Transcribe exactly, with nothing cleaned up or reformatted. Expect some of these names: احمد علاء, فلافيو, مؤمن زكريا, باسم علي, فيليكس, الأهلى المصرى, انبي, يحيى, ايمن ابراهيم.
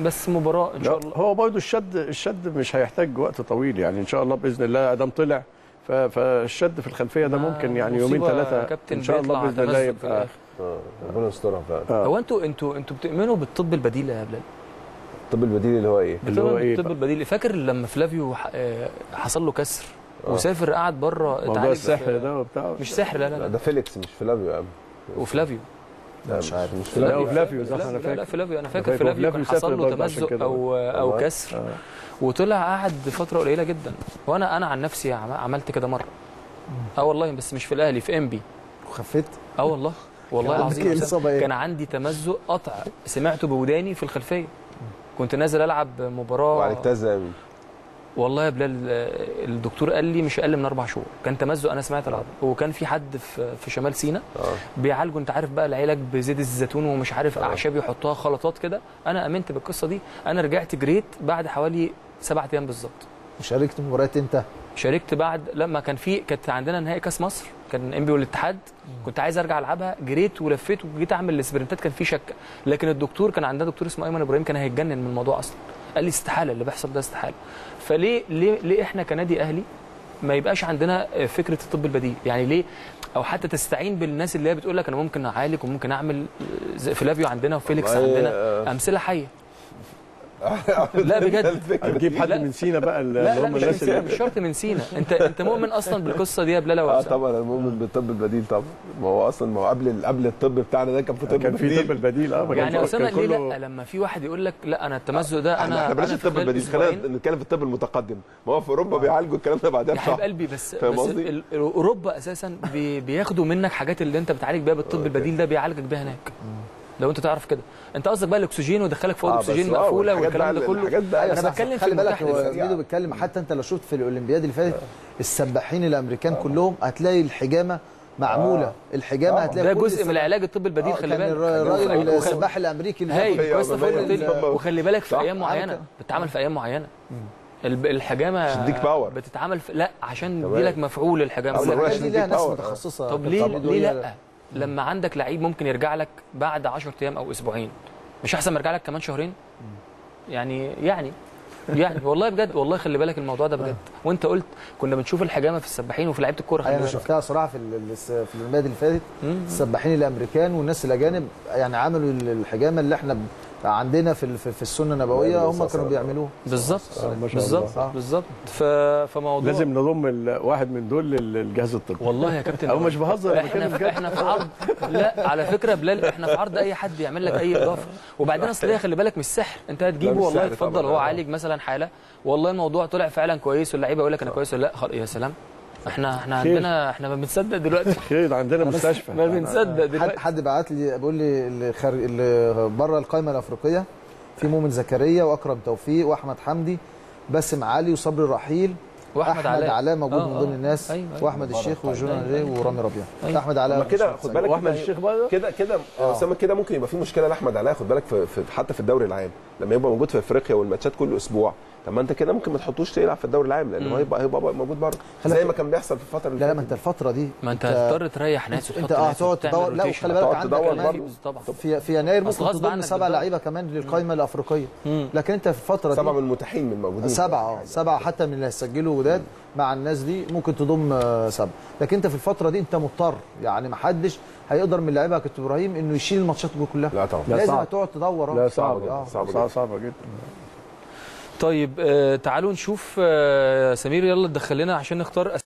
بس مباراه ان شاء الله. هو برضه الشد الشد مش هيحتاج وقت طويل يعني، ان شاء الله باذن الله ادم طلع فالشد في الخلفيه ده ممكن يعني يومين ثلاثه ان شاء الله باذن الله يبقى ربنا يسترها فعلا. هو انتوا انتوا انتوا بتؤمنوا بالطب البديل يا بلال؟ الطب البديل اللي هو ايه؟ اللي هو ايه؟ الطب البديل. فاكر لما فلافيو حصل له كسر وسافر قعد بره اتعالج؟ موضوع السحر ده وبتاع، مش سحر، لا لا لا ده فيليكس مش فلافيو يا عم. وفلافيو لا مش عارف، مش فلافيو، لا فلافيو صح، انا فاكر، لا فلافيو انا فاكر فلافيو كان حصل له تمزق او او كسر وطلع قعد فتره قليله جدا. وانا انا عن نفسي عملت كده مره، اه والله، بس مش في الاهلي، في انبي. وخفيت؟ اه والله والله العظيم كان عندي تمزق قطع سمعته بوداني في الخلفيه، كنت نازل العب مباراه. وعليك تزعم والله يا بلال، الدكتور قال لي مش اقل من اربع شهور، كان تمزق انا سمعت العضله. وكان في حد في في شمال سيناء بيعالجه، انت عارف بقى العلاج بزيت الزيتون ومش عارف اعشاب يحطوها خلطات كده. انا امنت بالقصه دي، انا رجعت جريت بعد حوالي سبعة ايام بالظبط. وشاركت مباريات انت؟ شاركت بعد لما كان في كانت عندنا نهائي كاس مصر، كان انبي والاتحاد، كنت عايز ارجع العبها، جريت ولفيت وجيت اعمل السبرنتات، كان في شكه، لكن الدكتور كان عندنا دكتور اسمه ايمن ابراهيم كان هيتجنن من الموضوع اصلا، قال لي استحاله اللي بيحصل ده استحاله. فليه ليه ليه احنا كنادي اهلي ما يبقاش عندنا فكره الطب البديل؟ يعني ليه، او حتى تستعين بالناس اللي هي بتقول لك انا ممكن اعالج وممكن اعمل، زي فلافيو عندنا وفيليكس عندنا، امثله حيه. لا بجد هتجيب حد من سينا بقى اللي هم الناس اللي مش شرط من سينا. انت انت مؤمن اصلا بالقصه دي يا بلاله؟ اه طبعا انا مؤمن بالطب البديل طبعا، ما هو اصلا ما هو قبل قبل الطب بتاعنا ده كان في طب، كان في طب البديل اه يعني. اصل انا ليه لا لما في واحد يقول لك لا انا التمزق ده انا احنا بلاش الطب البديل، خلينا نتكلم في الطب المتقدم، ما هو في اوروبا بيعالجوا الكلام ده بعدين يا حبيب قلبي. بس اوروبا اساسا بياخدوا منك حاجات اللي انت بتعالج بيها بالطب البديل ده، بيعالجك بيها هناك لو انت تعرف كده. انت قصدك بقى الاكسجين ودخلك في اوضه آه اكسجين مقفوله والكلام ده كله. انا بتكلم، خلي بالك هو ميدو بيتكلم، حتى انت لو شفت في الاولمبياد اللي فاتت السباحين الامريكان آه. كلهم هتلاقي الحجامه معموله آه. الحجامه آه. هتلاقي ده جزء من العلاج الطبي البديل. آه. خلي بالك الراجل السباح الامريكي اللي هو، وخلي بالك في ايام معينه بتتعمل، في ايام معينه الحجامه تديك باور بتتعمل، لا عشان يديلك مفعول الحجامه. لا ناس متخصصه. طب ليه لا لما عندك لعيب ممكن يرجع لك بعد عشرة ايام او اسبوعين، مش احسن ما يرجع لك كمان شهرين؟ يعني يعني يعني والله بجد، والله خلي بالك الموضوع ده بجد. وانت قلت كنا بنشوف الحجامه في السباحين وفي لعيبه الكوره، انا شفتها صراحه في في الأولمبياد اللي فاتت، السباحين الامريكان والناس الاجانب يعني عملوا الحجامه اللي احنا عندنا في في السنه النبويه، هم كانوا بيعملوه بالظبط بالظبط بالظبط. فموضوع لازم نضم واحد من دول للجهاز الطبي. والله يا كابتن او مش بهزر، احنا في احنا في عرض لا على فكره بلال، احنا في عرض اي حد يعمل لك اي اضافه. وبعدين اصل هي خلي بالك مش سحر، انت هتجيبه والله اتفضل هو عالج مثلا حاله، والله الموضوع طلع فعلا كويس واللعيبه يقول لك انا كويس ولا لا، خلاص يا سلام. احنا احنا خير. عندنا احنا ما بنصدق دلوقتي خير، عندنا مستشفى ما بنصدق دلوقتي. حد بعت لي بيقول لي اللي, خر... اللي بره القائمه الافريقيه في مؤمن زكريا واكرم توفيق واحمد حمدي، باسم علي وصبري رحيل، واحمد علاء موجود من ضمن الناس، أيوة أيوة واحمد الشيخ وجونان ري ورامي ربيع. أيوة احمد علاء كده خد بالك، واحمد الشيخ بقى كده كده اسامه كده ممكن يبقى في مشكله لاحمد علاء، خد بالك في حتى في الدوري العام لما يبقى موجود في افريقيا والماتشات كل اسبوع. طب ما انت كده ممكن ما تحطوش تلعب في الدوري العام لان هو هيبقى هيبقى موجود بره زي ما كان بيحصل في الفتره اللي فاتت. لا ما انت الفتره دي ما انت هتضطر تريح ناس وتحط ناس وتقعد تدور. لا خلي بالك عندك في في يناير ممكن تضم سبع لعيبه كمان للقائمه الافريقيه، لكن انت في الفتره دي سبعه من المتاحين من الموجودين، سبعه سبعه حتى من اللي هيسجلوا جداد مع الناس دي ممكن تضم سبعه، لكن انت في الفتره دي انت مضطر يعني ما حدش هيقدر من لعيبه كابتن ابراهيم انه يشيل الماتشات دي كلها. لا طبعا لازم هتقعد تدور. لا صعبه صعبه جدا. طيب تعالوا نشوف سمير، يلا تدخل لنا عشان نختار